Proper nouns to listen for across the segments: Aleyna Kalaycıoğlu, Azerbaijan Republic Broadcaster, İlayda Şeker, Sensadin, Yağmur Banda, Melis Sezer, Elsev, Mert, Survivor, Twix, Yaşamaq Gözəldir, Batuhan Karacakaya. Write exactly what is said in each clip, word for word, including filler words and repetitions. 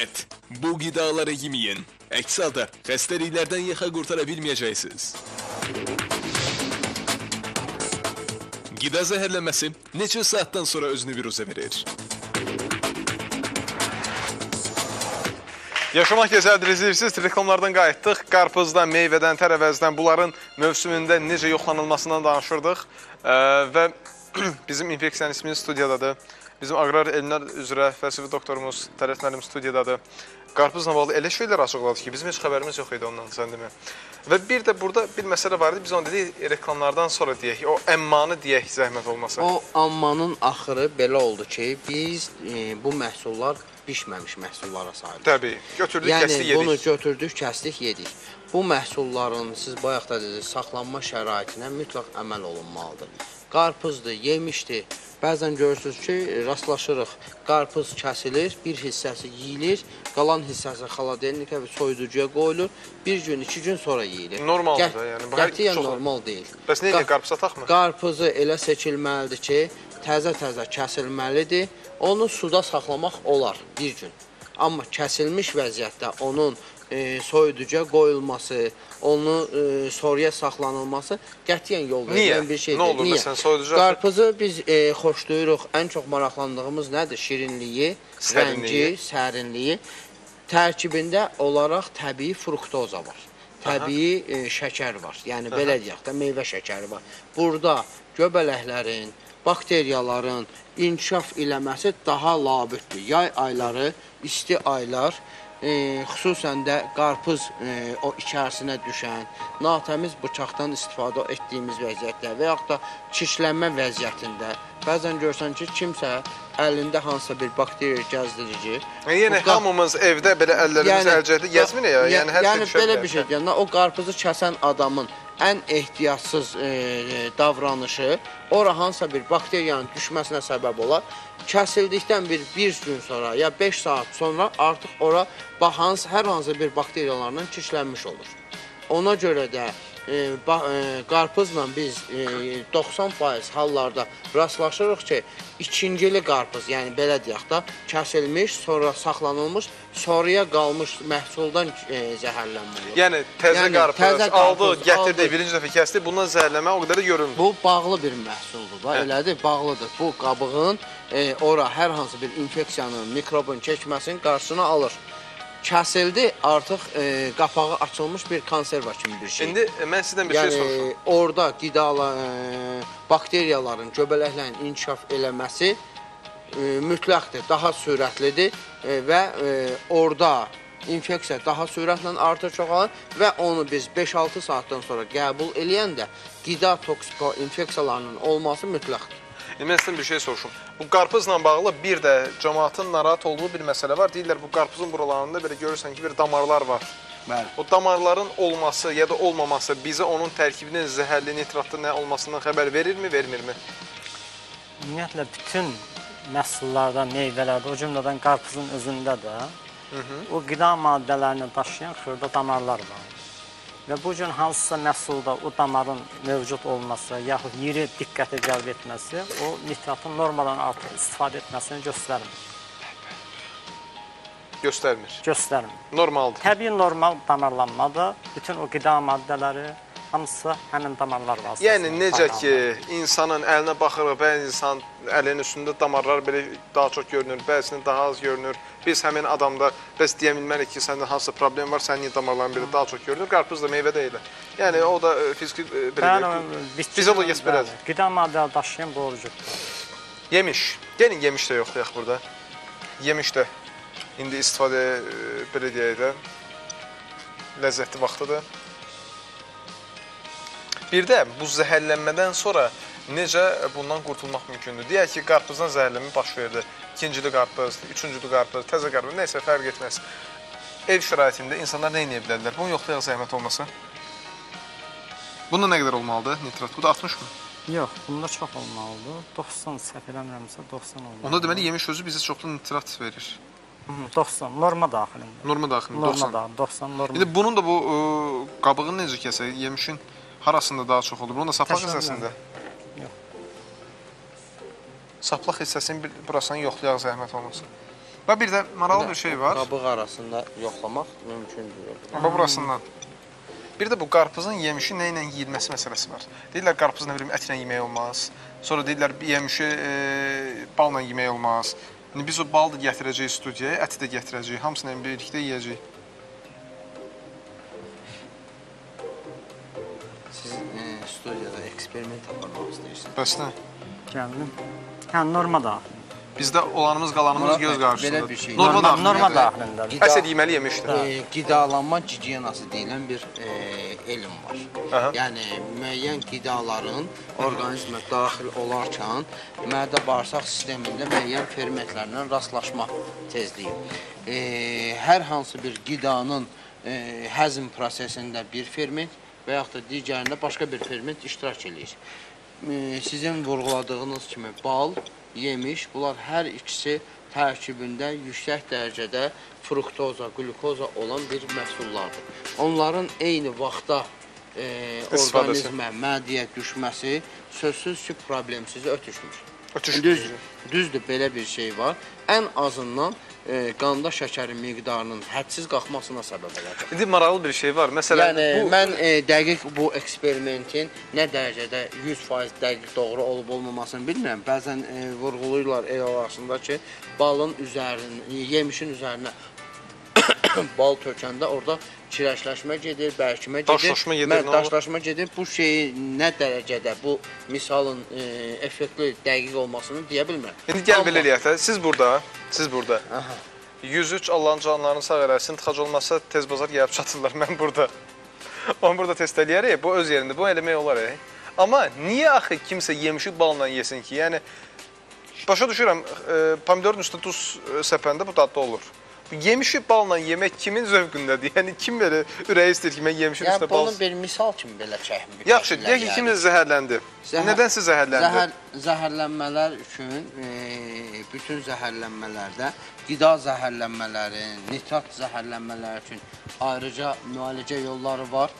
Dikkat! Bu gıdaları yemeyin. Əks halda xəstəliklərdən yaxa qurtarabilməyəcəksiniz. Qida zəhərlənməsi neçə saatdan sonra özünü virüsə verir? Yaşamaq gözəldir izləyirsiniz. Reklamlardan qayıtdıq. Qarpızdan, meyvədən, tərəvəzdən bunların mövsümündə necə yoxlanılmasından danışırdıq. E, və bizim infeksiyanın ismini studiyadadır. Bizim Aqrar Elmlər üzrə fəlsəfi doktorumuz, Tərəf müəllim studiyadadır. Qarpızla bağlı elə şeylər açıqladı ki, bizim heç xəbərimiz yox idi ondan, sən demə. Və bir də burada bir məsələ var idi, biz onu dedik, reklamlardan sonra deyək, o əmmanı deyək, zəhmət olmasa. O əmmanın axırı belə oldu ki, biz e, bu məhsullar pişməmiş məhsullara sahib. Təbii, götürdük, yəni, kəsdik, yedik. Yəni, bunu götürdük, kəsdik, yedik. Bu məhsulların, siz bayaq da dediniz, saxlanma şəraitinə mütləq əməl olunmalıdır. Qarpızdır, yemişdir. Bəzən görürsünüz ki, rastlaşırıq, qarpız kəsilir, bir hissəsi yeyilir, qalan hissəsi xaladelnikə və soyuducuya qoyulur, bir gün, iki gün sonra yeyilir. Normaldır da, yəni. Qətiyyən normal deyil. Bəs neyə qarpıza taxmır? Qarpızı elə seçilməlidir ki, təzə-təzə kəsilməlidir, onu suda saxlamaq olar bir gün. Amma kəsilmiş vəziyyətdə onun E, soyuducuya qoyulması, onu e, soruya saxlanılması qətiyyən yol verilən bir şeydir. Niyə? Nə olur Niyə? Məsələn, soyuducu? Qarpızı biz e, xoşduyuruq, ən çox maraqlandığımız nədir? Şirinliyi, rəngi, sərinliyi. Tərkibində olaraq təbii fruktoza var, təbii e, şəkər var, yəni Aha. belə deyək də meyvə şəkəri var. Burada göbələklərin, bakteriyaların inkişaf eləməsi daha labüddür. Yay ayları, isti aylar, E, xüsusən də qarpız e, o içərisinə düşən, natəmiz bıçaqdan istifadə etdiyimiz vəziyyətlər və yaxud da çişlənmə vəziyyətində bəzən görsən ki, kimsə əlində hansısa bir bakteriya gəzdirici. Yəni, hamımız evdə belə əllərimiz əlcəkdir, gəzmir ya? Yəni, hər yəni şey belə bir şey deyəndə, o qarpızı kəsən adamın ən ehtiyatsız e, davranışı ora hansısa bir bakteriyanın düşməsinə səbəb olar. Kəsildikdən bir, bir gün sonra ya beş saat sonra artıq ora bahans, hər hansı bir bakteriyalarla çirklənmiş olur. Ona görə də e, ba, e, qarpızla biz e, doxsan faiz hallarda rastlaşırıq ki, ikincili qarpız, yəni belə deyək də, kəsilmiş, sonra saxlanılmış, soruya qalmış məhsuldan e, zəhərlənmə olur. Yəni, təzə yəni, qarpız, təzə qarpız aldı, gətirdi, birinci dəfə kəsdi, bundan zəhərlənmə o qədər də görünmür. Bu, bağlı bir məhsuldur, hə. Elədir, bağlıdır. Bu, qabığın e, ora hər hansı bir infeksiyanın, mikrobun keçməsinin qarşısını alır. Kəsildi, artıq e, qapağı açılmış bir konserva kimi bir şey. İndi mən sizdən bir yəni, şey soruşum. Orada qidalar, e, bakteriyaların göbələklərin inkişaf eləməsi e, mütləqdir, daha sürətlidir e, və e, orada infeksiya daha sürətlə artır çoxalır və onu biz beş altı saatdan sonra qəbul eləyəndə qida toksiko infeksiyalarının olması mütləqdir. Mən sizdən bir şey soruşum. Bu qarpızla bağlı bir də cəmaatın narahat olduğu bir məsələ var. Deyirlər, bu qarpızın buralarında belə görürsən ki, bir damarlar var. Bəli. O damarların olması ya da olmaması bizə onun tərkibinin zəhərli nitratlı nə olmasından xəbər verirmi, vermirmi? Ümumiyyətlə, bütün məhsullarda, meyvələrdə, o cümlədən qarpızın özündə də Hı -hı. o qida maddələrini daşıyan xırda damarlar var. Və bu gün hansısa məhsulda o damarın mövcud olması, yaxud yeri diqqətə cəlb etməsi, o nitratın normadan artıq istifadə etməsini göstərmir. Göstərmir? Göstərmir. Normaldır? Təbii normal damarlanmada bütün o qida maddələri, hamısı həmin damarlar var. Yəni, necə ki, insanın əlinə baxırıq, bəzi insan əlinin üstündə damarlar belə daha çox görünür, bəzisinin daha az görünür. Biz həmin adamda, bəs deyə bilmərik ki, səndə hansısa problem var, sənin damarların biri daha çox görünür, qarpız da meyvə də elə. Yəni, o da fiziki fiziologiyası belədir. Qida maddələri daşıyan borcudur. Yemiş. Yəni, yemiş də yoxdur yaxud burada. Yemiş də. İndi istifadə, belə deyək də, ləzzətli vaxtıdır. Bir də bu zəhərlənmədən sonra necə bundan qurtulmaq mümkündür? Deyək ki, qarpızdan zəhərlənmə baş verdi. İkincili qarpız, üçüncülü qarpız, təzə qarpız, neysə fərq etməz. Ev şəraitində insanlar nə edə bilərlər? Bunun yoxda yaxşı zəhmət olmasa? Bunda nə qədər olmalıdır nitrat? Bu da altmışmı? Yox, bunda çox olmalıdır. doxsan, səhv eləmirəmsə, doxsan olmalıdır. Onda deməli, yemiş özü bizə çoxlu nitrat verir. doxsan, norma daxilində. Norma daxilində, doxsan. İndi bunun da bu qabığını necə kəsək, yemişin harasında daha çox olur? Bunun da saplaq hissəsində? Yox. Saplaq hissəsinin burasını yoxlayaq zəhmət olmasın. Və bir də maraqlı bir şey var. Qabıq arasında yoxlamaq mümkündür. Amma burasından. Bir də bu qarpızın yemişi nə ilə yeyilməsi məsələsi var. Deyirlər qarpızın ətlə yemək olmaz. Sonra deyirlər yemişi e, balla yemək olmaz. İndi biz o balı da gətirəcəyik studiyaya, əti də gətirəcəyik. Hamısını birlikdə yeyəcəyik. Siz e, studiyada eksperiment aparmaq istəyirsiniz. Bəs nə? Gəldim. Hə, norma da. Bizdə olanımız, qalanımız göz qarşısındadır. Şey. Norma, norma, norma daxilindədir. Gida, əsl yeməli yemişdir. E, qidalanma gigiyenası deyilən bir e, elm var. Aha. Yəni, müəyyən qidaların orqanizmə daxil olarkən mədə-bağırsaq sistemində müəyyən fermentlərlə rastlaşma tezliyi. E, hər hansı bir qidanın e, həzm prosesində bir ferment və yaxud da digərində başqa bir ferment iştirak edir. E, sizin vurğuladığınız kimi bal, yemiş, bunlar hər ikisi tərkibində yüksək dərəcədə fruktoza, glukoza olan bir məhsullardır. Onların eyni vaxtda e, orqanizmə, mədəyə düşməsi sözsüz ki, problemsiz ötüşmür. Düzdür, düzdür, belə bir şey var. Ən azından e, qanda şəkərin miqdarının hədsiz qalxmasına səbəb olacaq. İndi maraqlı bir şey var. Məsələn, yəni, bu... mən e, dəqiq bu eksperimentin nə dərəcədə yüz faiz dəqiq doğru olub-olmamasını bilmirəm. Bəzən e, vurğuluyurlar el arasında ki, balın üzərinə, yemişin üzərinə bal tökəndə orada kirəşləşmə gedir, bərkimə gedir, daşlaşma gedir. Bu şey nə dərəcədə, bu misalın e, effektli, dəqiq olmasını deyə bilmirəm. İndi gəl belə eləyək də, siz burada, siz burada. Aha. yüz üç Allahın canlarını sağ eləsin, tıxac olmasa tez bazar gəlib çatırlar, mən burada. Onu burada test eləyərik, bu öz yerində, bu eləmək olar. Amma niyə axı kimsə yemişi balla yesin ki? Yəni, başa düşürəm, e, pomidorun üstündə duz səpəndə bu dadda olur. Yemişi balla yemək kimin zövqündədir? Yəni, kim belə ürəyi istəyir ki, mən yemişin üstündə bal... Yəni, bunu bir misal kimi belə çəkmək. Yaxşı, deyək ki, yəni. Kimsə zəhərləndi. Zəhər... Nədən siz zəhərləndi? Zəhər... Zəhərlənmələr üçün, e, bütün zəhərlənmələrdə, qida zəhərlənmələri, nitrat zəhərlənmələri üçün ayrıca müalicə yolları var.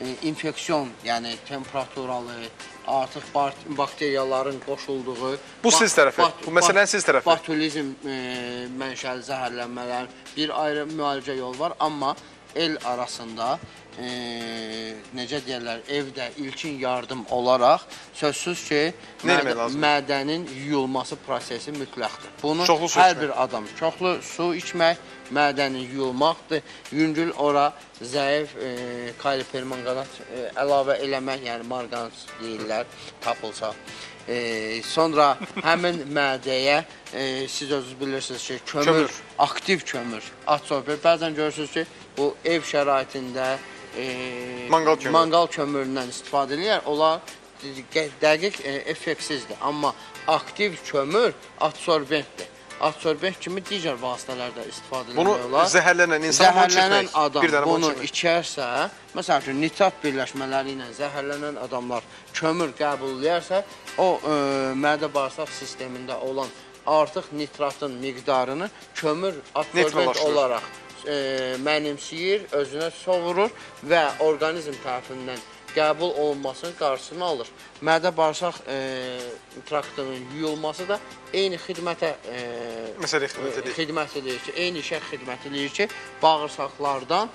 E, infeksiyon, yəni temperaturalı, artıq bakteriyaların qoşulduğu... Bu siz tərəfi, bu məsələn siz tərəfi. Botulizm e, mənşəli zəhərlənmələr bir ayrı müalicə yol var, amma el arasında, e, necə deyirlər, evdə ilkin yardım olaraq sözsüz ki, məd mədənin yuyulması prosesi mütləqdir. Bunu hər bir adam çoxlu su içmək, mədəni yuyulmaqdır, yüngül ora zəif e, kalipermanganat e, əlavə eləmək, yəni marqans deyirlər, tapılsa. E, sonra həmin mədəyə e, siz özünüz bilirsiniz ki, kömür, kömür. aktiv kömür, adsorber. Bəzən görürsünüz ki, bu ev şəraitində e, mangal, kömür. mangal kömüründən istifadə edirlər, onlar dəqiq e, effektsizdir. Amma aktiv kömür adsorbentdir. Adsorbent kimi digər vasitələrdə istifadə edilmək olar. Bunu zəhərlənən insan zəhərlənən adam bunu içərsə, məsələn ki, nitrat birləşmələri ilə zəhərlənən adamlar kömür qəbul edərsə, o e, mədə-bağırsaq sistemində olan artıq nitratın miqdarını kömür adsorbent olaraq e, mənimsiyir, özünə sovurur və orqanizm tərəfindən qəbul olunmasının qarşısını alır. Mədə-bağırsaq e, traktının yuyulması da eyni xidmətə e, Məsələ, xidmət edir. Xidmət edir ki, eyni işə xidmət edir ki, bağırsaqlardan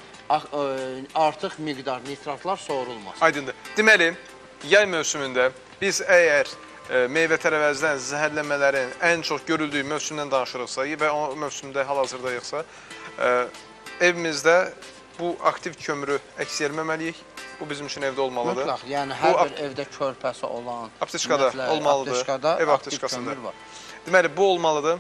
artıq miqdar nitratlar sorulmasın. Aydındır. Deməli, yay mövsümündə biz əgər e, meyvə-tərəvəzdən zəhərlənmələrin ən çox görüldüyü mövsümdən danışırıqsa və o mövsümdə hal-hazırdayıqsa, e, evimizdə bu aktiv kömürü əks etdirməliyik. Bu bizim üçün evdə olmalıdır. Mütlaq, yəni hər bu, bir evdə körpəsi olan... Apteçkada olmalıdır, ev apteçkasında. Deməli, bu olmalıdır.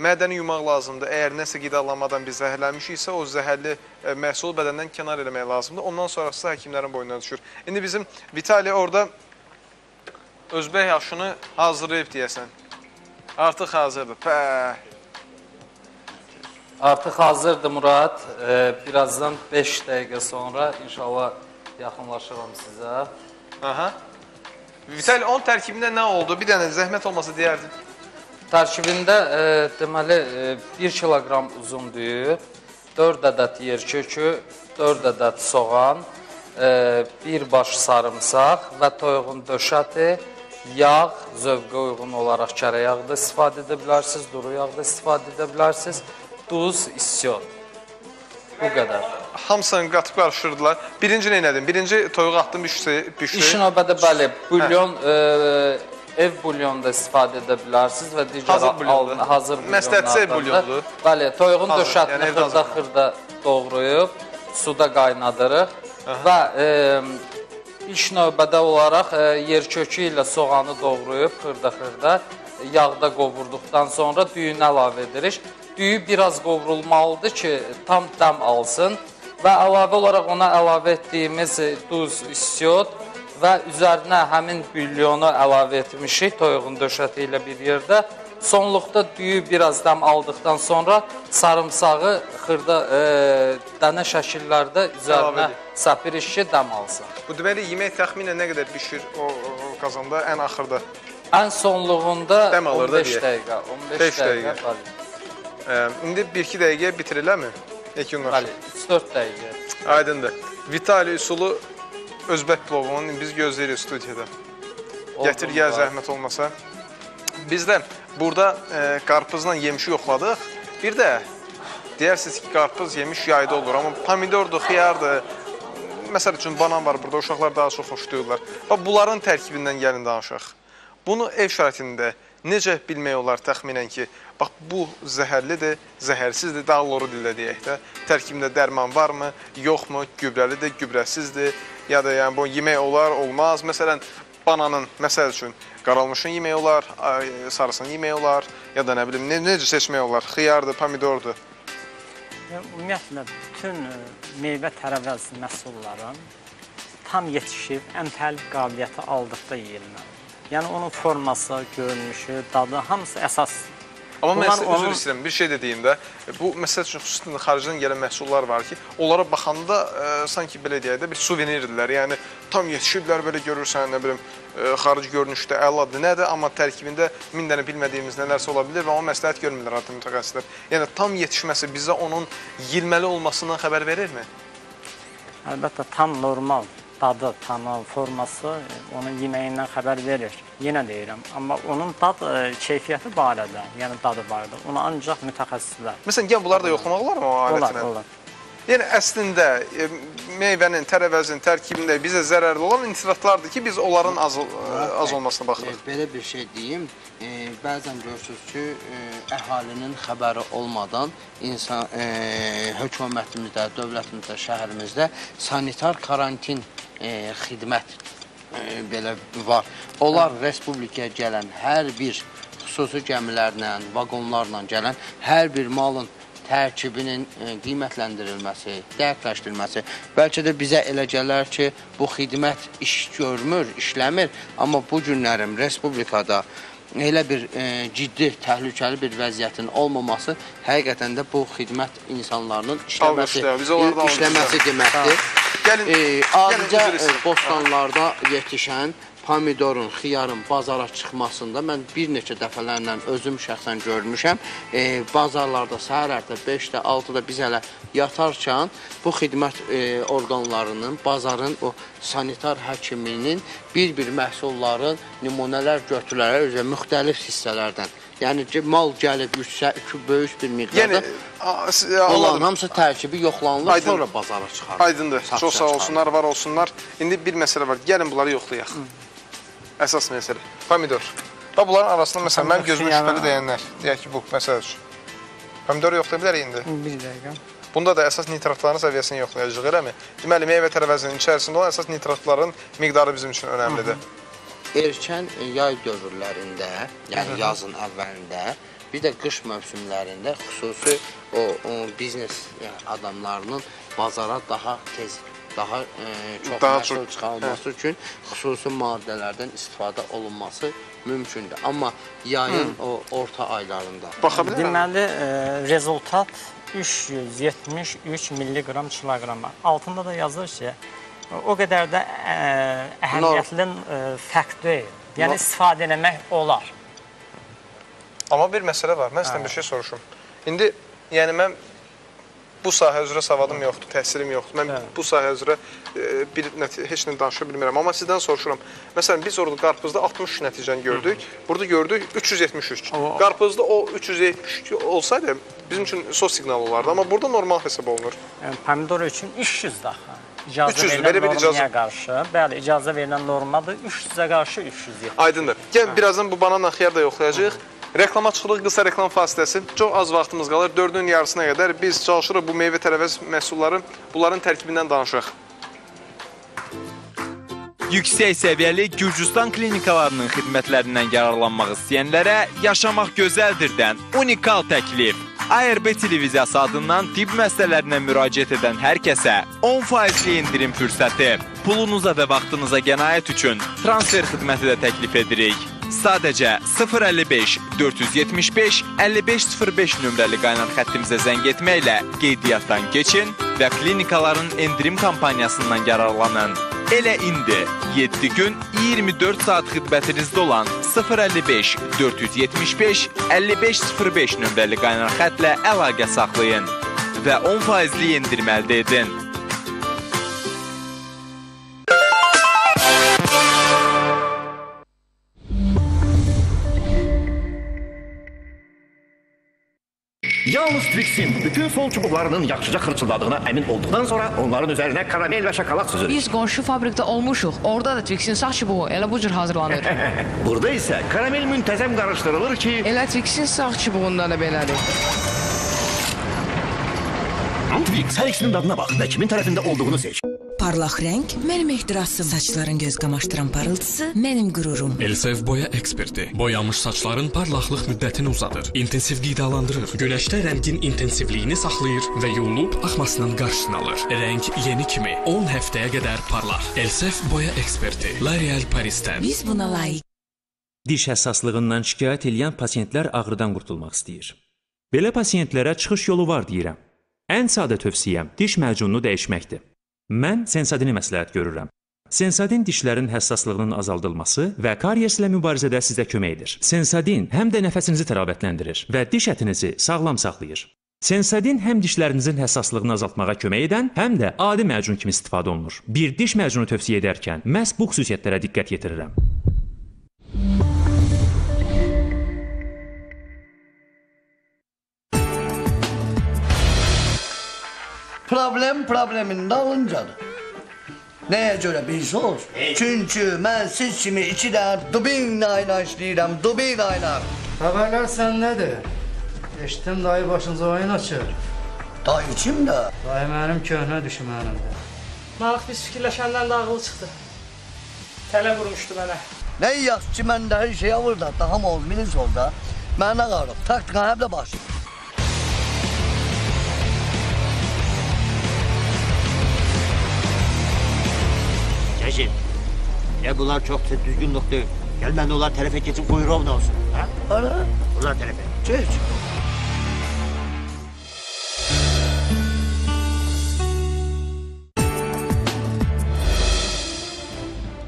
Mədəni yumaq lazımdır. Əgər nəsə qidalanmadan biz zəhərlənmişiksə, o zəhərli e, məhsulu bədəndən kənar eləmək lazımdır. Ondan sonrası həkimlərin boynuna düşür. İndi bizim Vitali orada özbək aşını hazırlayıb deyəsən. Artıq hazırdır. Pəh! Artıq hazırdır, Murad. E, birazdan beş dəqiqə sonra inşallah yaxınlaşıram sizə. Aha. Vital, onun tərkibində nə oldu? Bir dənə zəhmət olmasa deyərdim. Tərkibində e, deməli bir kiloqram uzun düyü, dörd ədəd yer kökü, dörd ədəd soğan, e, bir baş sarımsaq və toyuğun döşəti, yağ, zövqə uyğun olaraq kərə yağı da istifadə edə bilərsiniz, duru yağı da istifadə edə bilərsiniz. duz, istiyor. Bu kadar. Hamısını qatıp qarışdırdılar. Birinci nə elədim? Birinci toyuğu atdım, büştü. İşin obada bəli, bulyon, e, ev bulyonunda istifadə edə bilərsiniz və digər hazır, hazır bulyonlardan. Bəli, toyuğun döşətini xırda-xırda doğrayıb, suda qaynadırıq. Və e, ilk növbədə olaraq e, yer kökü ilə soğanı doğrayıb, xırda-xırda yağda qovurduqdan sonra düyünü əlavə edirik. Düyü biraz qovrulmalıdır ki, tam dəm alsın və əlavə olaraq ona əlavə etdiyimiz duz, istiot və üzərinə həmin bülyonu əlavə etmişik toyuğun döşəti ilə bir yerdə. Sonluqda düyü biraz dəm aldıqdan sonra sarımsağı xırda e, dənə şəkillərdə üzərinə səpirik ki, dəm alsın. Bu deməli, yemək təxminən nə qədər bişir o, o qazanda ən axırda? Ən sonluğunda on beş dəqiqə. on beş dəqiqə. İndi bir iki dəqiqə bitiriləmi? Bəli, üç dörd dəqiqə. Aydındır. Vitali üsulu Özbək plovunun biz gözləyirik studiyada. Gətir gəl zəhmət olmasa. Biz də burada e, qarpızla yemişi yoxladıq. Bir də deyirsiniz ki, qarpız yemiş yayda olur. Amma pomidordur, xiyardır. Məsəl üçün banan var burada. Uşaqlar daha çox xoş duyurlar. Bunların tərkibindən gəlin danışaq. Bunu ev şəraitində necə bilmək olar təxminən ki, bax, bu zəhərlidir, zəhərsizdir, daha loru dillə deyək də, tərkibində dərman varmı, yoxmu, gübrəlidir, gübrəsizdir, ya da yəni, bu yemək olar, olmaz. Məsələn, bananın, məsəl üçün, qaralmışın yemək olar, sarısının yemək olar, ya da nə bilim, ne, necə seçmək olar, xiyardır, pomidordur? Ümumiyyətlə, bütün meyvə tərəvəzi məhsulların tam yetişib, ən təhlük qabiliyyəti aldıqda yeyilməlidir. Yəni, onun forması, görünmüşü, dadı, hamısı əsas. Amma mən sizə üzr istəyirəm, bir şey dediyim də, bu, məsəl üçün, xüsusən xaricdən gələn məhsullar var ki, onlara baxanda sanki belə deyək də bir suvenirdirlər. Yəni, tam yetişiblər, belə görürsən, nə bilim, xarici görünüşdə əladır, nədir, amma tərkibində min dənə bilmədiyimiz nələrsə ola bilir və ona məsləhət görmürlər artıq mütəxəssislər. Yəni, tam yetişməsi bizə onun yilməli olmasından xəbər verirmi? Əlbəttə, tam normal. Dadı, tanı, forması onun yeməyindən xəbər verir. Yenə deyirəm, amma onun dad keyfiyyəti barədə, yəni dadı barədə. Onu ancaq mütəxəssislər. Məsələn, gəl bunları da yoxlamaq olarmı o alətinə? Olar, olar. Yəni, əslində, meyvənin, tərəvəzin, tərkibində bizə zərərli olan intiratlardır ki, biz onların az, az olmasına baxırıq. Belə bir şey deyim, e, bəzən görürsünüz ki, e, əhalinin xəbəri olmadan insan, e, hökumətimizdə, dövlətimizdə, şəhərimizdə sanitar karantin E, xidmət e, belə var. Onlar respublikaya gələn hər bir xüsusi gəmilərlə, vaqonlarla gələn hər bir malın tərkibinin e, qiymətləndirilməsi, dəqiqləşdirilməsi. Bəlkə də bizə elə gələr ki, bu xidmət iş görmür, işləmir. Amma bu günlərim respublikada elə bir e, ciddi, təhlükəli bir vəziyyətin olmaması həqiqətən də bu xidmət insanlarının işləməsi, işləməsi, işləməsi deməkdir. E, Ayrıca e, bostanlarda yetişən pomidorun, xiyarın bazara çıxmasında mən bir neçə dəfələrlə özüm şəxsən görmüşəm. E, bazarlarda səhərlərdə beşdə altıda biz hələ yatarkən bu xidmət e, orqanlarının, bazarın o sanitar həkiminin bir-bir məhsulların nümunələr götürülərək üzrə müxtəlif hissələrdən. Yəni ki, mal gəlib üç böyük bir miqdarda, onların hamısı tərkibi yoxlanılır, sonra bazara çıxarır. Aydındır, çox sağ olsunlar, var olsunlar. İndi bir məsələ var, gəlin bunları yoxlayaq. Əsas məsələ, pomidor. Bunların arasında, məsələn, mənim gözümün şübhəli deyənlər, deyək ki, bu, məsələ üçün. Pomidoru yoxlaya bilərik indi? Bir dəqiqə. Bunda da əsas nitratların səviyyəsini yoxlayacaq, eləmi? Deməli, meyvə tərəvəzinin içərisində olan əsas nitratların miqdarı bizim üçün önəmlidir. Erkən yay dövrlərində, yəni yazın əvvəlində, bir də qış mövsümlərində xüsusi o, o biznes yəni, adamlarının bazara daha tez, daha e, çox məhsul çıxarılması üçün xüsusi maddələrdən istifadə olunması mümkündür. Amma yayın Hı. o orta aylarında. Deməli, e, rezultat üç yüz yetmiş üç milliqram kiloqrama. Altında da yazır ki, o qədər də əhəmiyyətli fərq deyil. Yəni, istifadə eləmək olar. Amma bir məsələ var. Mən sizdən bir şey soruşum. İndi, yəni, mən bu sahə üzrə savadım yoxdur, təhsilim yoxdur. Mən bu sahə üzrə heç nə danışa bilmirəm. Amma sizdən soruşuram. Məsələn, biz orada qarpızda altmış üç nəticəni gördük. Burada gördük üç yüz yetmiş üç. Qarpızda o üç yüz yetmiş üç olsaydı bizim üçün sos siqnalı olardı. Amma burada normal hesab olunur. Pomidor üçün üç yüz daha. İcazə verilən normaya qarşı, bəli, icazə verilən normadır, üç yüzə qarşı üç yüz yetmiş. Aydındır. Gəl, birazdan bu banan axiyar da yoxlayacaq. Reklama çıxılıq, qısa reklam fasiləsi. Çox az vaxtımız qalır. Dördünün yarısına qədər biz çalışırıq bu meyvə tərəvəz məhsulları, bunların tərkibindən danışırıq. Yüksək səviyyəli Gürcüstan klinikalarının xidmətlərindən yararlanmaq istəyənlərə Yaşamaq Gözəldirdən unikal təklif. A R B televiziyası adından tibb məsələlərinə müraciət edən hər kəsə on faizli indirim fürsəti. Pulunuza və vaxtınıza qənaət üçün transfer xidməti də təklif edirik. Sadəcə sıfır əlli beş dörd yüz yetmiş beş əlli beş sıfır beş nömrəli qaynar xəttimizə zəng etməklə qeydiyyatdan keçin və klinikaların endirim kampaniyasından yararlanın. Elə indi yeddi gün iyirmi dörd saat xidmətinizdə olan sıfır əlli beş dörd yüz yetmiş beş əlli beş sıfır beş nömrəli qaynar xətlə əlaqə saxlayın və on faizli endirim əldə edin. Yalnız Twix'in bütün sol çubuklarının yaxşıca xırçıldadığına əmin olduqdan sonra onların üzərinə karamel və şokolad süzürük. Biz qonşu fabrikdə olmuşuq. Orada da Twix'in sağ çubuğu elə bu cür hazırlanır. Burada isə karamel müntəzəm qarışdırılır ki... Elə Twix'in sağ çubuğunda da belədir. Twix, hər ikisinin dadına bax və kimin tərəfində olduğunu seç. Parlaq rəng mənim ehtirasım. Saçların göz qamaşdıran parıltısı mənim qürurum. Elsev boya eksperti. Boyanmış saçların parlaqlıq müddətini uzadır. İntensiv qidalandırır. Güləşdə rəngin intensivliyini saxlayır və yolub axmasının qarşısını alır. Rəng yeni kimi on həftəyə qədər parlaq. Elsev boya eksperti. L'Oreal Paris'dən. Biz buna layiq. Diş həssaslığından şikayət edən pasiyentlər ağrıdan qurtulmaq istəyir. Belə pasiyentlərə çıxış yolu var deyirəm. Ən sadə tövsiyəm diş macununu dəyişməkdir. Mən Sensadini məsləhət görürəm. Sensadin dişlərin həssaslığının azaldılması və karyes ilə mübarizədə sizə kömək edir. Sensadin həm də nəfəsinizi təravətləndirir və diş ətinizi sağlam saxlayır. Sensadin həm dişlərinizin həssaslığını azaltmağa kömək edən, həm də adi macun kimi istifadə olunur. Bir diş macunu tövsiyə edərkən məhz bu xüsusiyyətlərə diqqət yetirirəm. Problem problemin dalıncadır. Neye göre bir söz? Çünkü ben siz kimi ikiden dubin aynaş deyirəm, dubin aynar. Haberler sen nedir? Eşitdim dayı başınıza oyun açır. Dayı kim de? Dayı benim köhnə düşmənimdir. Nalıq biz fikirləşəndən dağılı çıxdı. Tələ vurmuşdu mənə. Ne yaz ki mən də her şeye vurdu, daha mı oldu, milis oldu da. Mənə qarıb, taktika hep de başladı. Cəcim, ya bunlar çox düzgün nokta. Gəl mən onlar tərəfə keçib quyruğum da olsun. Ana? Onlar tərəfə. Çək.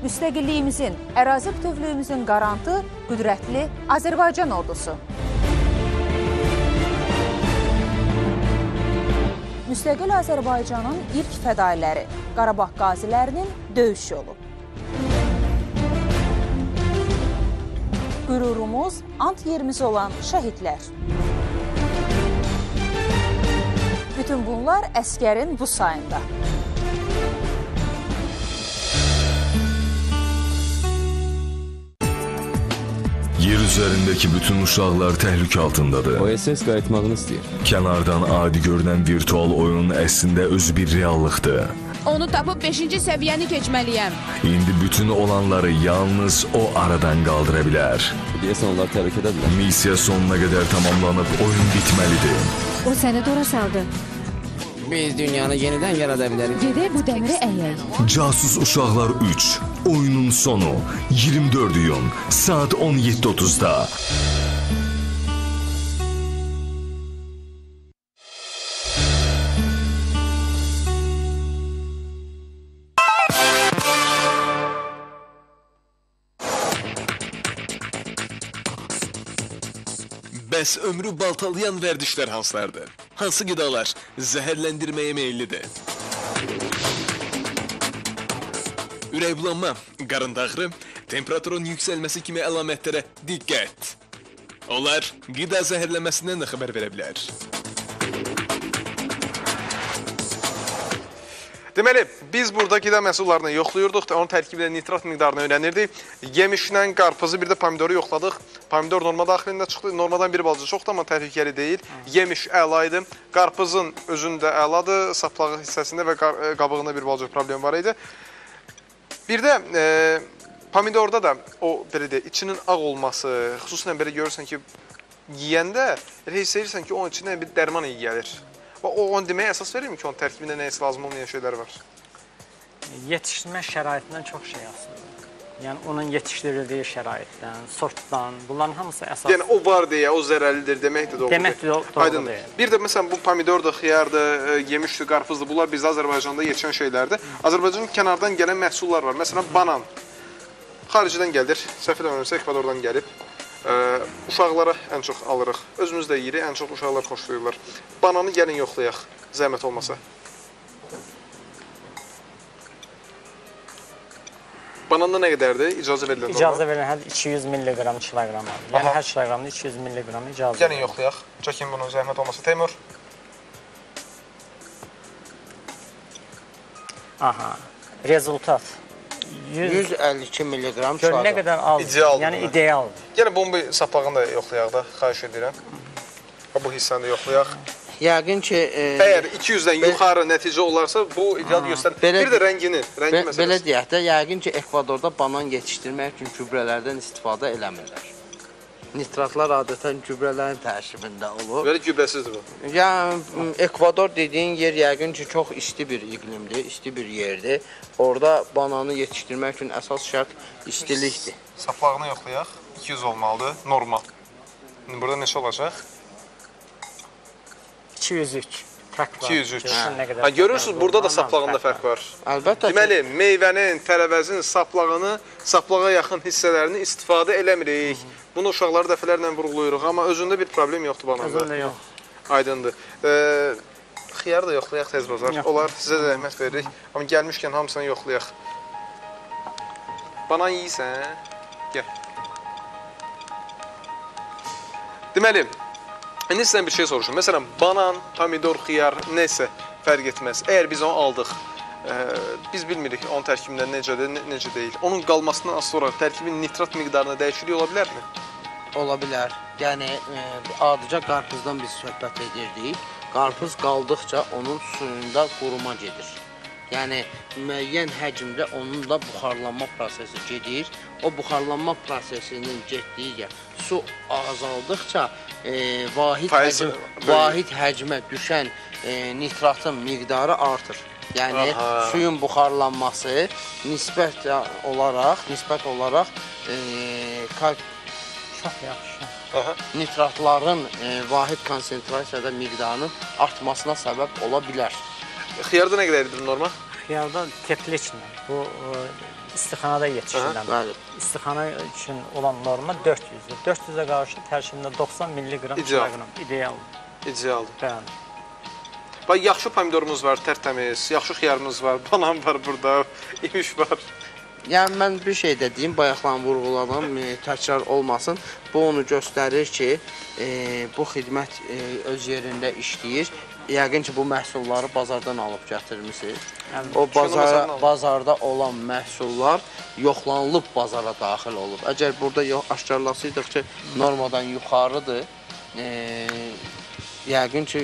Müstəqilliyimizin, ərazi bütövlüyümüzün qarantı, qüdrətli Azərbaycan ordusu. Müstəqil Azərbaycanın ilk fədailəri, Qarabağ qazilərinin döyüş yolu. Qürurumuz, ant yerimiz olan şəhidlər. Bütün bunlar əskərin bu sayında. Yer üzərindəki bütün uşaqlar təhlükə altındadır. O S S qayıtmağını istəyir. Kənardan adi görünən virtual oyun əslində öz bir reallıqdır. Onu tapıb beşinci səviyyəni keçməliyəm. İndi bütün olanları yalnız o aradan qaldıra bilər. Deyəsən onlar təhlükədədirlər. Misiya sonuna qədər tamamlanıb oyun bitməlidir. O səni dora saldı. Biz dünyanı yeniden yarada bilərik. Gedək bu dəmiri əyək. Casus Uşaqlar üç. Oyunun sonu. iyirmi dörd iyun. Saat on yeddi otuzda. Bəs ömrü baltalayan vərdişlər hansılardır? hansı gıdalar zehirlendirmeye meyillidir? Ürək bulanma, qarın ağrı, temperaturun yükselmesi kimi əlamətlere dikkat. Onlar gıda zehirlenmesinden de haber verebilir. Deməli, biz burada gıda məhsullarını yoxlayırdıq, onun tərkibində nitrat miqdarını öyrənirdik. Yemişlə qarpızı, bir də pomidoru yoxladıq. Pomidor norma daxilində çıxdı. Normadan bir balaca çoxdur, amma təhlükəli deyil. Yemiş əla idi. Qarpızın özündə əladır, saplağı hissəsində və qabığında bir balaca problem var idi. Bir də e, pomidorda da o belə deyək, içinin ağ olması, xüsusən belə görürsən ki, yiyəndə hiss edirsən ki, onun içindən bir dərman iyi gəlir. O, onu deməyə əsas verir mi ki, onun tərkibində nəyəsə lazım olmayan şeylər var? Yetişdirmə şəraitindən çox şey aslında. Yəni, onun yetişdirildiyi şəraitdən, sortdan, bunların hamısı əsas. Yəni, o var deyə, o zərəlidir demək də doğru demək deyil. Demək də doğru deyil. Bir də, məsələn, bu pomidordur, xiyardır, yemişdir, qarpızdır, bunlar bizdə Azərbaycanda yetişən şeylərdir. Azərbaycanın kənardan gələn məhsullar var. Məsələn, banan. Xaricdən gəlir, səhv eləmirəmsə, Ekvadordan gəlib. Ee, uşaqlara ən çox alırıq. Özümüz də yeyirik, ən çox uşaqlar xoşlayırlar. Bananı gəlin yoxlayaq, zəhmət olmasa. Bananda nə qədərdir? İcazə verilən norma? İcazə verilən hər iki yüz milliqram kiloqrama. Yəni hər kiloqramda iki yüz milliqram icazə verilən. Gəlin yoxlayaq, çəkin bunu, zəhmət olmasa. Teymur. Aha, rezultat. yüz əlli iki milliqram çuvadır. Gör nə qədər azdır, yəni idealdır. Yəni, bomba saplağını da yoxlayaq da, xahiş edirəm. Bu hissəni də yoxlayaq. Yəqin ki... Əgər iki yüzdən yuxarı nəticə olarsa, bu ideal göstərir. Bir də rəngini, rəngi məsələsi. Belə deyək də, yəqin ki, Ekvadorda banan yetişdirmək üçün gübrələrdən istifadə eləmirlər. Nitratlar adətən gübrələrin tərkibində olur. Belə gübrəsizdir bu? Yəni, Ekvador dediyin yer yəqin ki, çox isti bir iqlimdir, isti bir yerdir. Orada bananı yetişdirmək üçün əsas şərt istilikdir. Saplağını yoxlayaq, iki yüz olmalıdır, normal. Burada neçə olacaq? iki yüz üç. iki yüz üç. Görürsünüz, burada da saplağında fərq var. Əlbəttə ki. Deməli, meyvənin, tərəvəzin saplağını, saplağa yaxın hissələrini istifadə eləmirik. Bunu uşaqları dəfələrlə vurğuluyoruz, amma özündə bir problem yoxdur bananda. Özündə yox. Aydındır. Xiyar da yoxlayaq tez bazar. Onlar sizə zəhmət veririk. Amma gəlmişkən hamısını yoxlayaq. Banan yiysən, gəl. Deməli, İndi sizdən bir şey soruşun. Məsələn, banan, pomidor, xiyar, neysə fərq etməz. Əgər biz onu aldıq, e, biz bilmirik onun tərkibində necədir, necə deyil. Onun qalmasından az sonra tərkibin nitrat miqdarına dəyişiklik ola bilərmi? Ola bilər. Yəni, e, adicə qarpızdan biz söhbət edirdik. Qarpız qaldıqca onun suyunda quruma gedir. Yəni, müəyyən həcmdə onun da buxarlanma prosesi gedir. O buxarlanma prosesinin getdiyi yer su azaldıqca E, vahid, həcm, vahid həcmə düşən e, nitratın miqdarı artır. Yəni, aha, suyun buxarlanması nisbət olaraq, nisbət olaraq e, çox yaxşı. Aha. Nitratların e, vahid konsentrasiyada miqdarının artmasına səbəb ola bilər. Xiyarda nə qədər idi norma? Xiyarda tepliçlə, bu e, istixanada yetişirilən. İstixana üçün olan norma dörd yüzdür. dörd yüzə qarşı tərkibində doxsan milliqram idealdır. İdealdır. Bəli. Bax, yaxşı pomidorumuz var, tərtəmiz, yaxşı xiyarımız var, banan var burada, imiş var. Yəni, mən bir şey də deyim, bayaqlarını vurğuladım, təkrar olmasın. Bu, onu göstərir ki, e, bu xidmət e, öz yerində işləyir. Yəqin ki, bu məhsulları bazardan alıb gətirmişsiniz. O bazara, bazarda olan məhsullar yoxlanılıb bazara daxil olub. Əgər burada aşkarlasıydıq ki, normadan yuxarıdır, e, yəqin ki,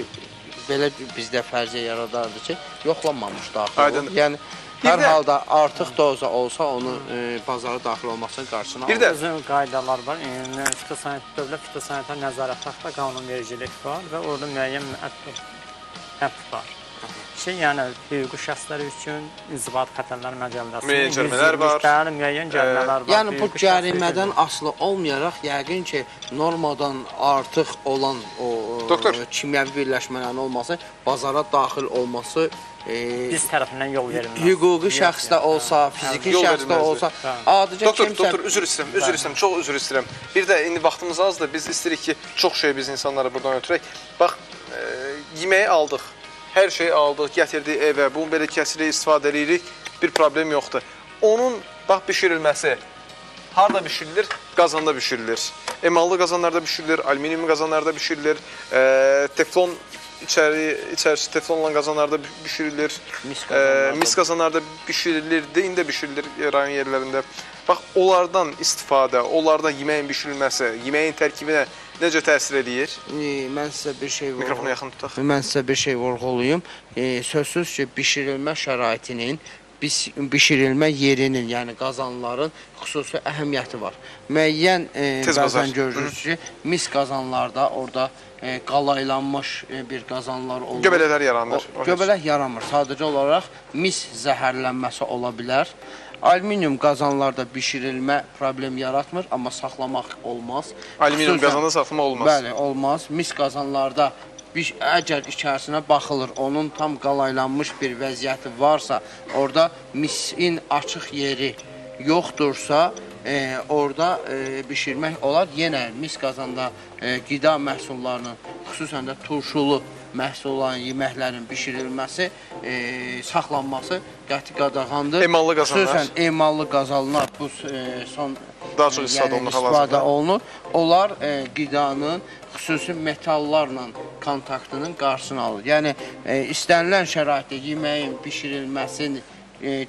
belə bizdə fərziyə yaradardı ki, yoxlanmamış daxil olub. Yəni, hər halda artıq doza olsa, onu e, bazara daxil olmasının qarşısına alır. Özün qaydalar var. E, Dövlət Fitosanitar Nəzarət Haqqında qanunvericilik var və orada müəyyən həb var. Şey, yəni, hüquqi şəxsləri üçün inzibat xətərlər məcəlləsi, müəyyən cərimələr var. Müəyyən cərimələr var. Yəni, bu cərimədən asılı olmayaraq, yəqin ki, normadan artıq olan o kimyəvi birləşmələrin olması, bazara daxil olması biz tərəfindən yol verilməz. Hüquqi şəxs də olsa, fiziki şəxs də olsa, adicə kimsə... Doktor, doktor, üzr istəyirəm, üzr istəyirəm, çox üzr istəyirəm. Bir də indi vaxtımız azdır, biz istəyirik ki, çox şey biz insanları buradan ötürək. Bax, yeməyi aldıq, hər şeyi aldıq, gətirdik evə, bunu belə kəsirik, istifadə edirik, bir problem yoxdur. Onun, bax, bişirilməsi, harada bişirilir? Qazanda bişirilir. Emallı qazanlarda bişirilir, alüminium qazanlarda bişirilir, teflon... İçərisi teflon olan qazanlarda bişirilir, mis qazanlarda bişirilir, deyində bişirilir rayon yerlərində. Bax, onlardan istifadə, onlardan yeməyin bişirilməsi, yeməyin tərkibinə necə təsir edir? Mən sizə bir şey vurğulayım. Mikrofonu yaxın tutaq. Mən sizə bir şey vurğulayım. Sözsüz ki, bişirilmə şəraitinin, bişirilmə yerinin, yəni qazanların xüsusi əhəmiyyəti var. Müəyyən bəzən görürüz ki, mis qazanlarda orada qalaylanmış bir qazanlar olur. Göbələklər yaranır. Göbələk yaranmır. Sadəcə olaraq mis zəhərlənməsi ola bilər. Alüminium qazanlarda bişirilmə problem yaratmır, amma saxlamaq olmaz. Alüminium qazanda saxlamaq olmaz. Bəli, olmaz. Mis qazanlarda əgər içərisinə baxılır, onun tam qalaylanmış bir vəziyyəti varsa, orada misin açıq yeri yoxdursa, orada bişirmək olar. Yenə mis qazanda qida məhsullarının, xüsusən də turşulu məhsul olan yeməklərin bişirilməsi, saxlanması qəti qadağandır. Emallı qazanlar. Xüsusən emallı qazanlar bu son istifadə olunur. Onlar qidanın xüsusi metallarla kontaktının qarşısını alır. Yəni, istənilən şəraitdə yeməyin bişirilməsini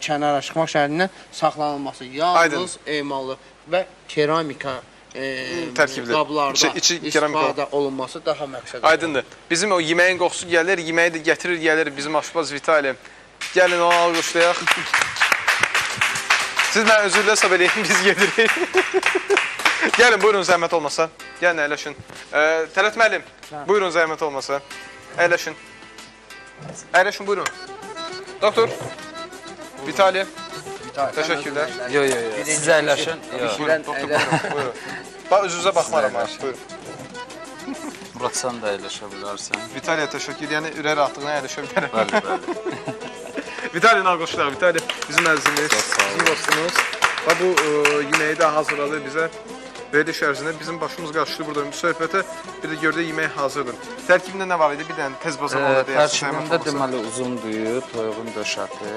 kənara çıxmaq şərtindən saxlanılması yalnız emalı və keramika qablarda istifadə olunması daha məqsədədir. Aydındır. Bizim o yeməyin qoxusu gəlir, yeməyi də gətirir, gəlir bizim aşbaz Vitali. Gəlin, onu alqışlayaq. Siz mən özürlə səbəb eləyin, biz gedirik. Gəlin, buyurun, zəhmət olmasa. Gəlin, əyləşin. Tələf müəllim, buyurun, zəhmət olmasa. Əyləşin. Əyləşin, buyurun. Doktor. Vitali, təşəkkürlər. Yox, yox, yox. Siz əyləşin. Buyurun, buyurun. Bax, üzünüzə baxmaram, buyurun. Murat, sən də əyləşə bilərsən. Vitaliyə təşəkkür, yəni ürək rahatlığına əyləşə bilərəm. Bəli, bəli. Vitali, nalqoşlar, Vitali, bizim əzizimiz, iyi olsunuz. Və bu yeməyi də hazırladı bizə. Veriliş ərzində bizim başımız qarşıdır burada söhbətə, bir də gördüyü yemək hazırdır. Tərkibində nə var idi? Bir dənə tez bazalarla deyərsiniz. Tərkibində deməli uzun düyü, toyuğun döşəti,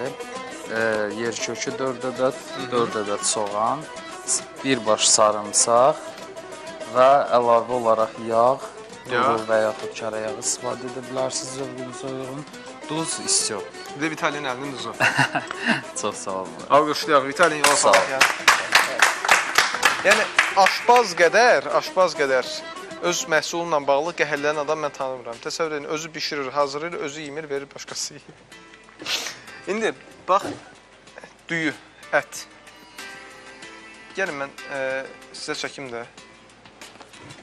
yerkökü dörd ədəd, dörd ədəd soğan, bir baş sarımsaq və əlavə olaraq yağ, durur və yaxud kərə yağı istifadə edə bilərsiniz zövqünüzə uyğun. Duz istiyor. Bir də Vitaliyin əlinin duzu. Çox sağ olun. Alqışlayaq, Vitaliyin yol sağ olun. Aşbaz qədər, aşbaz qədər öz məhsulunla bağlı qəhərlən adam mən tanımıram. Təsəvvür edin, özü bişirir, hazırır, özü yemir, verir, başqası yemir. İndi, bax, düyü, ət. Gəlin, mən sizə çəkim də.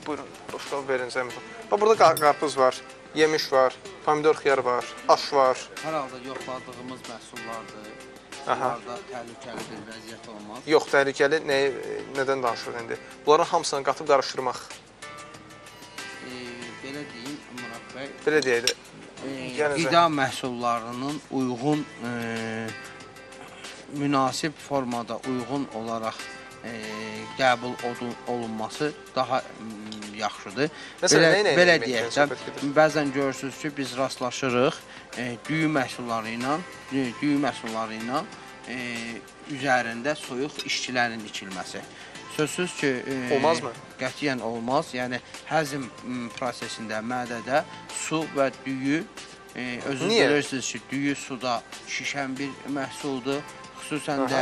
Buyurun, boşqal verin, zəhmət olun. Bax, burada qarpız var, yemiş var, pomidor xiyar var, aş var. Hər halda yoxladığımız məhsullardır. Bunlarda təhlükəli bir vəziyyət olmaz. Yox, təhlükəli nədən danışır indi? Bunların hamısını qatıb qarışdırmaq. Belə deyim, Murat bəy. Belə deyək də. Qida məhsullarının uyğun, münasib formada uyğun olaraq qəbul olunması daha yaxşıdır. Belə deyək də, bəzən görürsünüz ki, biz rastlaşırıq düyü məhsulları ilə, düyü məhsulları ilə üzərində soyuq işçilərin içilməsi. Sözsüz ki, qətiyyən olmaz. Yəni, həzm prosesində mədədə su və düyü, özünüz bilirsiniz ki, düyü suda şişən bir məhsuldur. Xüsusən də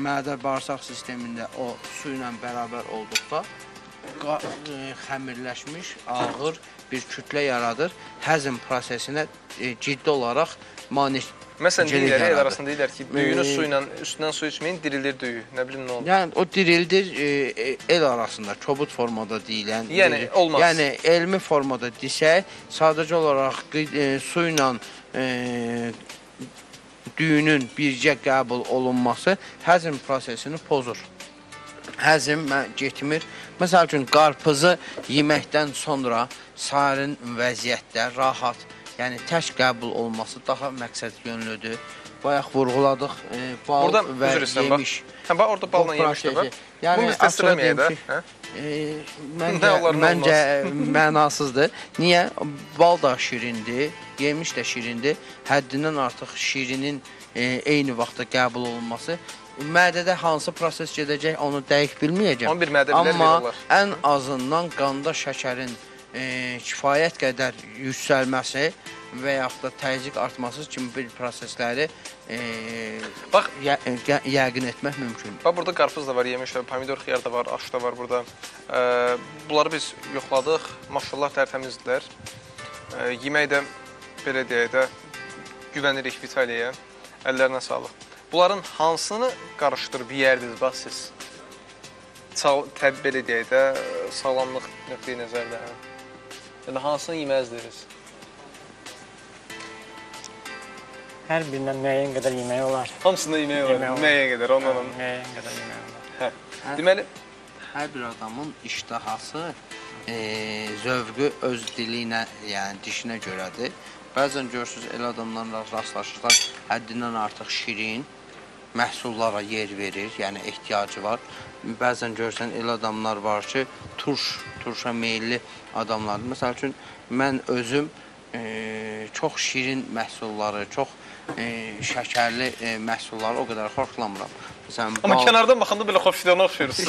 mədə-bağırsaq sistemində o su ilə bərabər olduqda xəmirləşmiş, ağır bir kütlə yaradır. Həzm prosesinə ciddi olaraq maneçilik yaradır. Məsələn, dilləri arasında deyilər ki, düyünü suyla, üstündən su içməyin, dirilir düyü. Nə bilim, nə olur? Yəni, o dirildir el arasında, kobud formada deyilən. Yəni, olmaz. Yəni, elmi formada desək, sadəcə olaraq suyla düyünün bircə qəbul olunması həzm prosesini pozur. Həzm getmir. Məsəl üçün, qarpızı yeməkdən sonra sarin vəziyyətdə rahat yəni tək qəbul olması daha məqsəd yönlüdür. Bayaq vurğuladıq, e, bal Oradan, və yemiş. Hə, bax, orada balla yemişdir, bax. Yəni, bu müstəstirəməyə də, hə? E, məncə, məncə mənasızdır. Niyə? Bal da şirindir, yemiş də şirindir. Həddindən artıq şirinin e, eyni vaxtda qəbul olunması. Mədədə hansı proses gedəcək, onu dəqiq bilməyəcəm. on bir mədə bilər, verirlər. Amma ən azından qanda şəkərin E, kifayət qədər yüksəlməsi və yaxud da təzyiq artması kimi bir prosesləri e, Bax, yə, yə, yəqin etmək mümkündür. Bax, burada qarpız da var, yemiş də, pomidor, xiyar da var, aş da var burada. E, bunları biz yoxladıq, maşallah tərtəmizdirlər. E, yemək də, belə deyək də, güvənirik Vitaliyaya, əllərinə sağlıq. Bunların hansını qarışdırıb yerdiniz, bax siz? Təb, belə deyək də, sağlamlıq nöqteyi nəzərdə, hə? Yəni, hansını yeməzdiriz? Hər birindən müəyyən qədər yemək olar. Hamısında yemək olar, müəyyən qədər, ondan olar. Müəyyən qədər yemək olar. Deməli, hər bir adamın iştahası, zövqü öz dili ilə, yəni dişinə görədir. Bəzən görürsünüz, elə adamlarla rastlaşırlar, həddindən artıq şirin məhsullara yer verir, yəni ehtiyacı var. Bəzən görürsən, elə adamlar var ki, turş, turşa meyilli adamlardır. Məsəl üçün, mən özüm e, çox şirin məhsulları, çox e, şəkərli e, məhsulları o qədər xorxlamıram. Amma kənardan baxanda belə xorxidiyonu oxşuyuruz.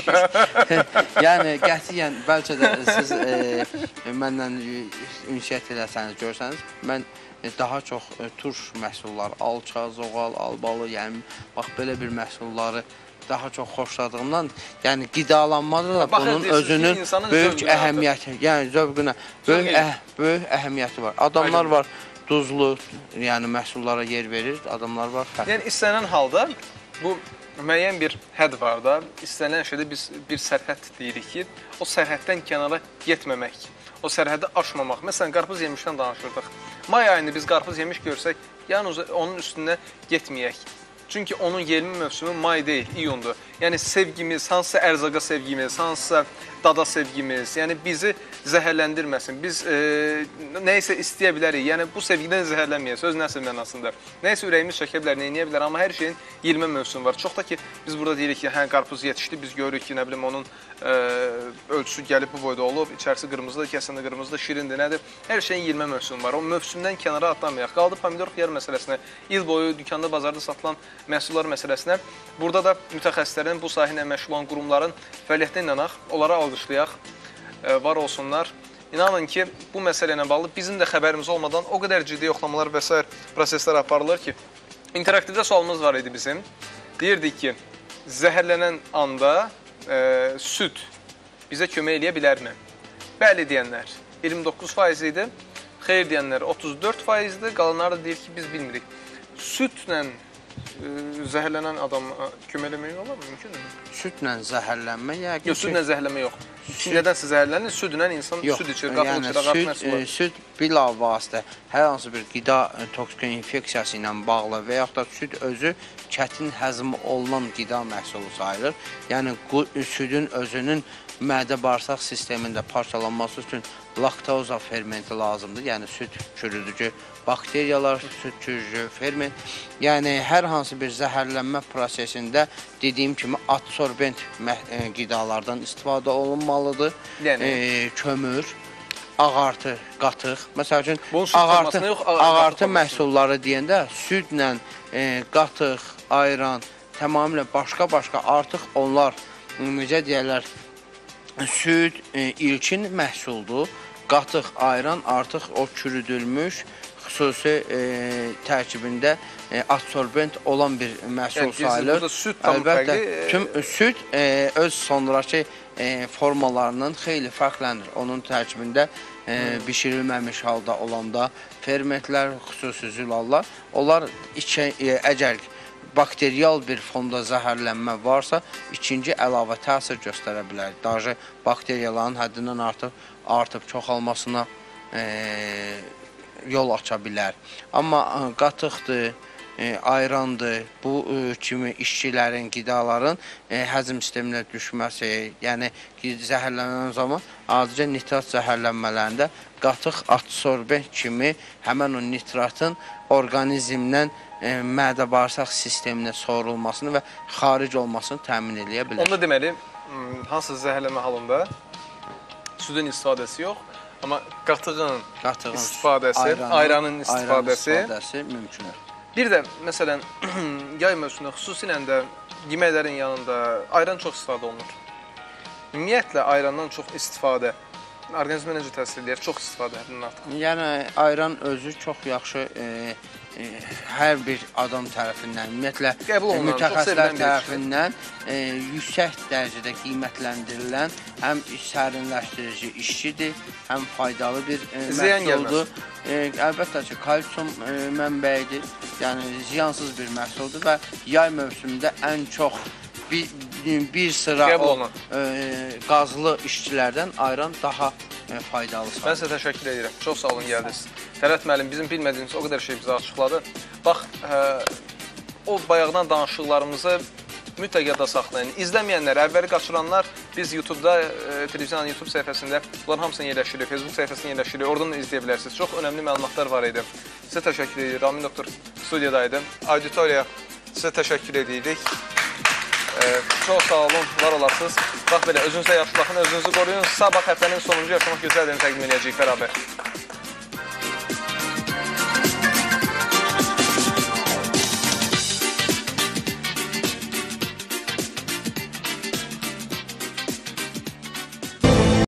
Yəni, qətiyyən, bəlkə də siz e, məndən ünsiyyət edəsəniz, görsəniz, mən daha çox e, turş məhsulları, alça, zoğal, albalı, yəni, bax, belə bir məhsulları daha çox xoşladığımdan, yəni qidalanmada da bunun özünün böyük əhəmiyyəti, yəni zövqünə böyük əhəmiyyəti var. Adamlar var duzlu, yəni məhsullara yer verir, adamlar var fərqli. Yəni istənilən halda bu müəyyən bir hədd var da, istənilən şeydə biz bir sərhəd deyirik ki, o sərhəddən kənara getməmək, o sərhədi aşmamaq. Məsələn, qarpız yemişdən danışırdıq. May ayını biz qarpız yemiş görsək, yalnız onun üstünə getməyək. Çünki onun yelmi mövsümü may deyil, iyundur. Yəni, sevgimiz, hansısa ərzaqa sevgimiz, hansısa dada sevgimiz, yəni bizi zəhərləndirməsin. Biz nəyisə istəyə bilərik, yəni bu sevgidən zəhərlənməyək, söz nəsə mənasında. Nəyisə ürəyimiz çəkə bilər, neyniyə bilər, amma hər şeyin yelmi mövsümü var. Çox da ki, biz burada deyirik ki, hə, qarpuz yetişdi, biz görürük ki, nə bilim, onun ölçüsü gəlib bu boyda olub, içərisi qırmızıdır, kəsəndə qırmızıdır, şirindir, nədir? Hər şeyin yelmi mövsümü var, o mövsümdən kənara atlamayaq. Qaldı pomidor xiyar məsələsinə, il boyu dükanda, bazarda satılan məhsullar məsələsinə. Burada da mütəxəssislərin, bu sahə ilə məşğul olan qurumların fəaliyyətinə inanaq, onlara alqışlayaq, var olsunlar. İnanın ki, bu məsələ ilə bağlı bizim də xəbərimiz olmadan o qədər ciddi yoxlamalar və s. proseslər aparılır ki, interaktivdə sualımız var idi bizim. Deyirdik ki, zəhərlənən anda Ə, süd bizə kömək eləyə bilərmi? Bəli deyənlər iyirmi doqquz faiz idi, xeyr deyənlər otuz dörd faiz idi, qalanlar da deyir ki, biz bilmirik. Südlə zəhərlənən adam kömək eləmək olar mı? Mümkündür mü? Südlə zəhərlənmə yəqin ki... Yox, südlə zəhərlənmə yox. Nədən siz zəhərlənir? Südlə insan süd içir, qatıl içir, ağaq nəsə var. Süd bilavasitə hər hansı bir qida toksik infeksiyası ilə bağlı və yaxud da süd özü çətin həzm olunan qida məhsulu sayılır. Yəni, südün özünün mədə-bağırsaq sistemində parçalanması üçün laktoza fermenti lazımdır. Yəni, süd çürüdücü bakteriyalar, süd çürücü ferment. Yəni, hər hansı bir zəhərlənmə prosesində dediyim kimi adsorbent qidalardan istifadə olunmalıdır. Yəni, kömür, ağartı, qatıq. Məsəl üçün, ağartı məhsulları deyəndə südlə qatıq, ayran, tamamilə başqa-başqa artıq onlar, necə deyərlər, süd ilkin məhsuldur. Qatıq, ayran artıq o çürüdülmüş, xüsusi tərkibində adsorbent olan bir məhsul sayılır. Əlbəttə, tüm süd öz sonraki formalarının xeyli fərqlənir. Onun tərkibində bişirilməmiş halda olanda fermentlər, xüsusi zülallar, onlar əgər bakteriyal bir fonda zəhərlənmə varsa, ikinci əlavə təsir göstərə bilər. Daha bakteriyaların həddindən artıb çoxalmasına yol aça bilər. Amma qatıqdır, e, ayrandır, bu e, kimi işçilərin, qidaların e, həzm sisteminə düşməsi, yəni zəhərlənən zaman adicə nitrat zəhərlənmələrində qatıq adsorbent kimi həmən o nitratın orqanizmdən e, mədə-bağırsaq sisteminə sorulmasını və xaric olmasını təmin edə bilər. Onda deməli, hansı zəhərlənmə halında südün istifadəsi yox, amma qatığın, qatığın istifadəsi, ayranın, ayranın istifadəsi, istifadəsi mümkündür. Bir də, məsələn, yay mövsümündə xüsusilə də yeməklərin yanında ayran çox istifadə olunur. Ümumiyyətlə, ayrandan çox istifadə orqanizmə necə təsir edir? Çox istifadə edin artıq. Yəni, ayran özü çox yaxşı e, e, hər bir adam tərəfindən, ümumiyyətlə, mütəxəssislər tərəfindən e, yüksək dərəcədə qiymətləndirilən həm sərinləşdirici işçidir, həm faydalı bir e, məhsuldur. E, əlbəttə ki, kalsium e, mənbəyidir, yəni ziyansız bir məhsuldur və yay mövsümündə ən çox bir, bir sıra o, e, qazlı işçilərdən ayran daha e, faydalı. Mən sizə təşəkkür edirəm. Çox sağ olun, gəldiniz. Fərhad müəllim, bizim bilmədiyimiz o qədər şey bizə açıqladı. Bax, e, o bayaqdan danışıqlarımızı mütləq yadda saxlayın. İzləməyənlər, əvvəli qaçıranlar, biz YouTube'da, e, televiziyanın YouTube səhifəsində bunların hamısını yerləşdiririk, Facebook səhifəsini yerləşdiririk, oradan da izləyə bilərsiniz. Çox önəmli məlumatlar var idi. Sizə təşəkkür edirik. Ramin doktor studiyadaydı. Auditoriya sizə təşəkkür edirik. Çox sağ olun, var olasınız. Bax belə, özünüzə yaxşı baxın, özünüzü qoruyun. Sabah həftənin sonuncu Yaşamaq Gözəldirini təqdim edəcəyik bərabər.